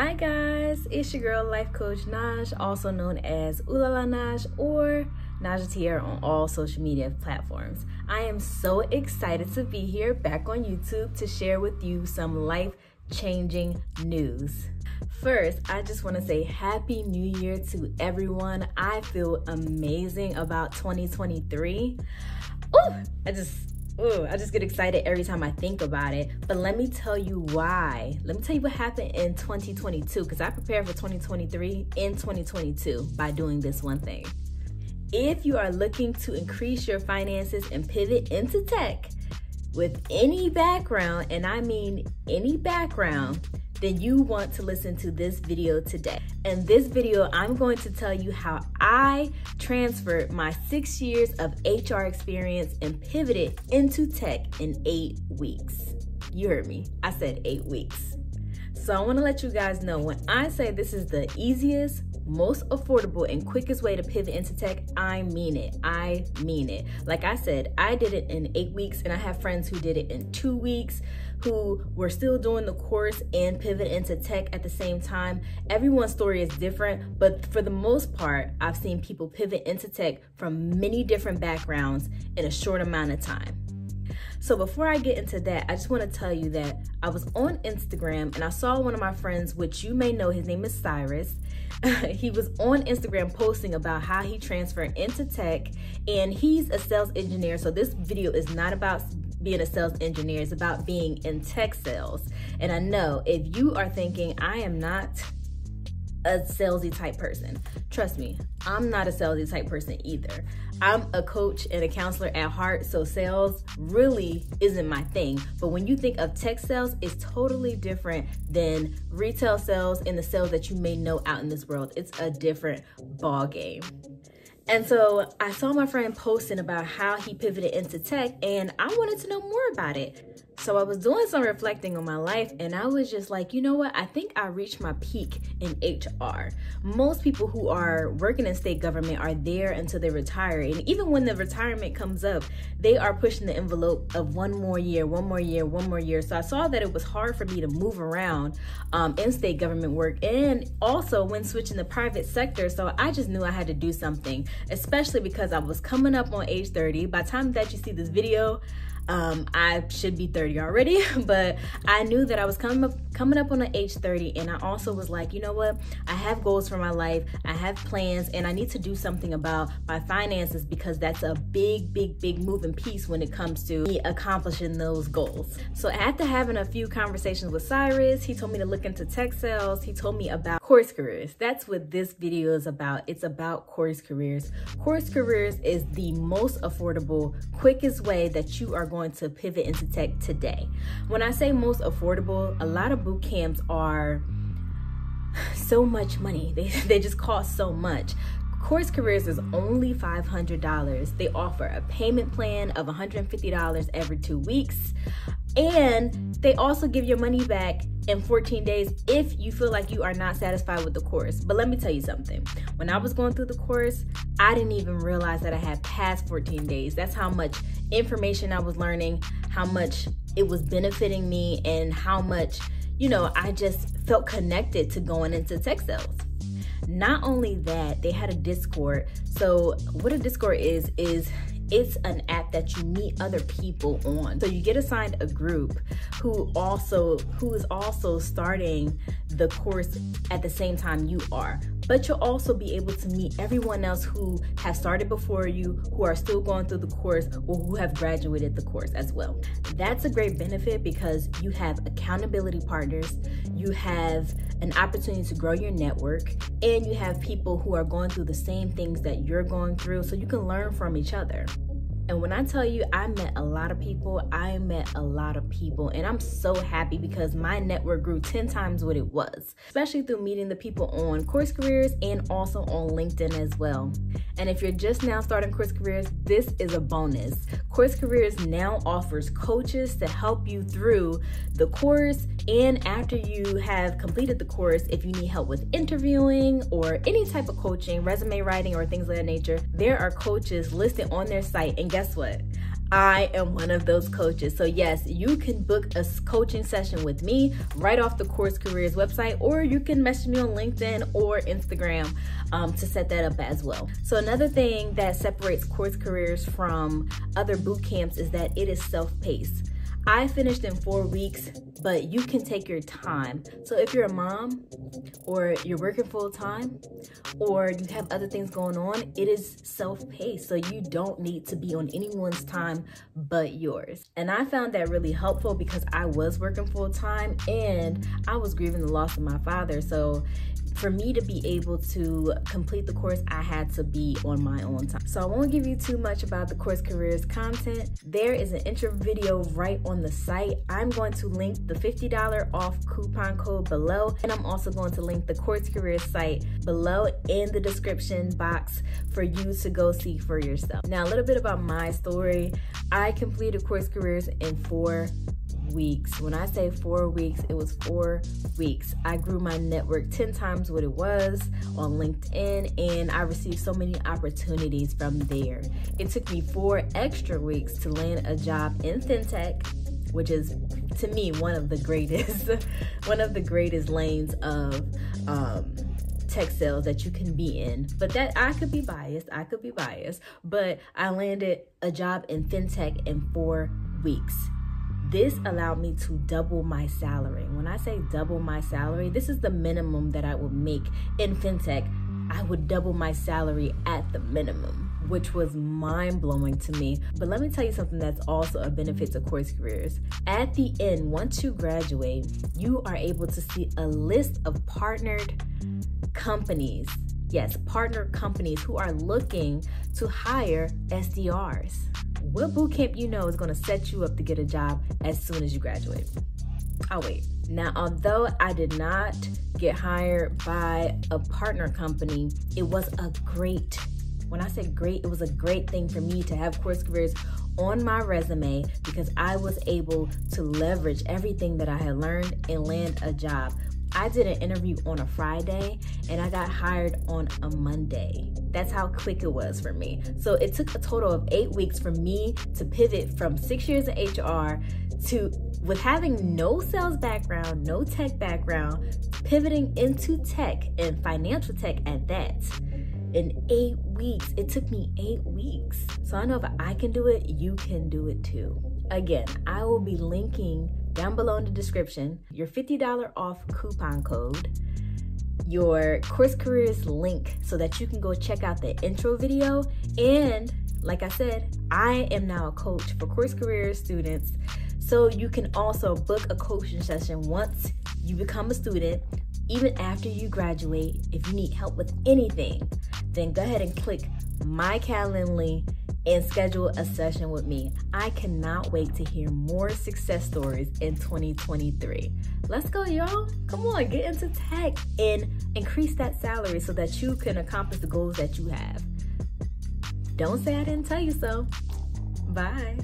Hi guys, it's your girl life coach Naj, also known as Ulala Naj or Najatier on all social media platforms. I am so excited to be here back on YouTube to share with you some life-changing news. First, I just want to say Happy New Year to everyone. I feel amazing about 2023. I just get excited every time I think about it. But let me tell you why. Let me tell you what happened in 2022, because I prepared for 2023 in 2022 by doing this one thing. If you are looking to increase your finances and pivot into tech with any background, and I mean any background, then you want to listen to this video today. In this video, I'm going to tell you how I transferred my 6 years of HR experience and pivoted into tech in 8 weeks. You heard me, I said 8 weeks. So I wanna let you guys know, when I say this is the easiest, most affordable and quickest way to pivot into tech, I mean it. I mean it. Like I said, I did it in 8 weeks, and I have friends who did it in 2 weeks, who were still doing the course and pivot into tech at the same time. Everyone's story is different, but for the most part, I've seen people pivot into tech from many different backgrounds in a short amount of time. So before I get into that, I just want to tell you that I was on Instagram and I saw one of my friends, which you may know, his name is Cyrus. He was on Instagram posting about how he transferred into tech, and he's a sales engineer. So this video is not about being a sales engineer, it's about being in tech sales. And I know if you are thinking, I am not a salesy type person. Trust me, I'm not a salesy type person either. I'm a coach and a counselor at heart, so sales really isn't my thing. But when you think of tech sales, it's totally different than retail sales and the sales that you may know out in this world. It's a different ball game. And so I saw my friend posting about how he pivoted into tech, and I wanted to know more about it. So I was doing some reflecting on my life, and I was just like, you know what? I think I reached my peak in HR. Most people who are working in state government are there until they retire. And even when the retirement comes up, they are pushing the envelope of one more year, one more year, one more year. So I saw that it was hard for me to move around in state government work, and also when switching the private sector. So I just knew I had to do something, especially because I was coming up on age 30. By the time that you see this video, I should be 30 already, but I knew that I was coming up on the age 30, and I also was like, you know what? I have goals for my life, I have plans, and I need to do something about my finances, because that's a big, big, big moving piece when it comes to me accomplishing those goals. So after having a few conversations with Cyrus, he told me to look into tech sales. He told me about Course Careers. That's what this video is about. It's about Course Careers. Course Careers is the most affordable, quickest way that you are going to pivot into tech today. When I say most affordable, a lot of boot camps are so much money. They just cost so much. Course Careers is only $500. They offer a payment plan of $150 every 2 weeks, and they also give your money back in 14 days if you feel like you are not satisfied with the course. But let me tell you something. When I was going through the course, I didn't even realize that I had passed 14 days. That's how much information I was learning, how much it was benefiting me, and how much, you know, I just felt connected to going into tech sales. Not only that, they had a Discord. So what a Discord is it's an app that you meet other people on. So you get assigned a group who is also starting the course at the same time you are. But you'll also be able to meet everyone else who have started before you, who are still going through the course, or who have graduated the course as well. That's a great benefit because you have accountability partners, you have an opportunity to grow your network, and you have people who are going through the same things that you're going through, so you can learn from each other. And when I tell you I met a lot of people, and I'm so happy because my network grew 10 times what it was, especially through meeting the people on Course Careers and also on LinkedIn as well. And if you're just now starting Course Careers, this is a bonus. Course Careers now offers coaches to help you through the course and after you have completed the course. If you need help with interviewing or any type of coaching, resume writing, or things of that nature, there are coaches listed on their site. And guess what? I am one of those coaches. So yes, you can book a coaching session with me right off the Course Careers website, or you can message me on LinkedIn or Instagram to set that up as well. So another thing that separates Course Careers from other boot camps is that it is self-paced. I finished in 4 weeks, but you can take your time. So if you're a mom or you're working full time or you have other things going on, it is self-paced. So you don't need to be on anyone's time but yours. And I found that really helpful because I was working full time and I was grieving the loss of my father. So for me to be able to complete the course, I had to be on my own time. So I won't give you too much about the Course Careers content. There is an intro video right on the site. I'm going to link the $50 off coupon code below, and I'm also going to link the Course Careers site below in the description box for you to go see for yourself. Now, a little bit about my story. I completed Course Careers in 4 weeks. When I say 4 weeks, it was 4 weeks. I grew my network 10 times what it was on LinkedIn, and I received so many opportunities from there. It took me 4 extra weeks to land a job in FinTech, which is to me one of the greatest lanes of tech sales that you can be in. But that I could be biased, but I landed a job in FinTech in 4 weeks. This allowed me to double my salary. When I say double my salary, this is the minimum that I would make in FinTech. I would double my salary at the minimum, which was mind-blowing to me. But let me tell you something that's also a benefit to Course Careers. At the end, once you graduate, you are able to see a list of partnered companies. Yes, partner companies who are looking to hire SDRs. What bootcamp you know is going to set you up to get a job as soon as you graduate? I'll wait. Now, although I did not get hired by a partner company, it was a great, when I say great, it was a great thing for me to have Course Careers on my resume, because I was able to leverage everything that I had learned and land a job. I did an interview on a Friday and I got hired on a Monday. That's how quick it was for me. So it took a total of 8 weeks for me to pivot from 6 years in HR to, with having no sales background, no tech background, pivoting into tech and financial tech at that. In 8 weeks, it took me 8 weeks. So I know if I can do it, you can do it too. Again, I will be linking down below in the description your $50 off coupon code, your Course Careers link so that you can go check out the intro video. And like I said, I am now a coach for Course Careers students. So you can also book a coaching session once you become a student, even after you graduate. If you need help with anything, then go ahead and click my Calendly and schedule a session with me. I cannot wait to hear more success stories in 2023. Let's go, y'all. Come on, get into tech and increase that salary so that you can accomplish the goals that you have. Don't say I didn't tell you so. Bye.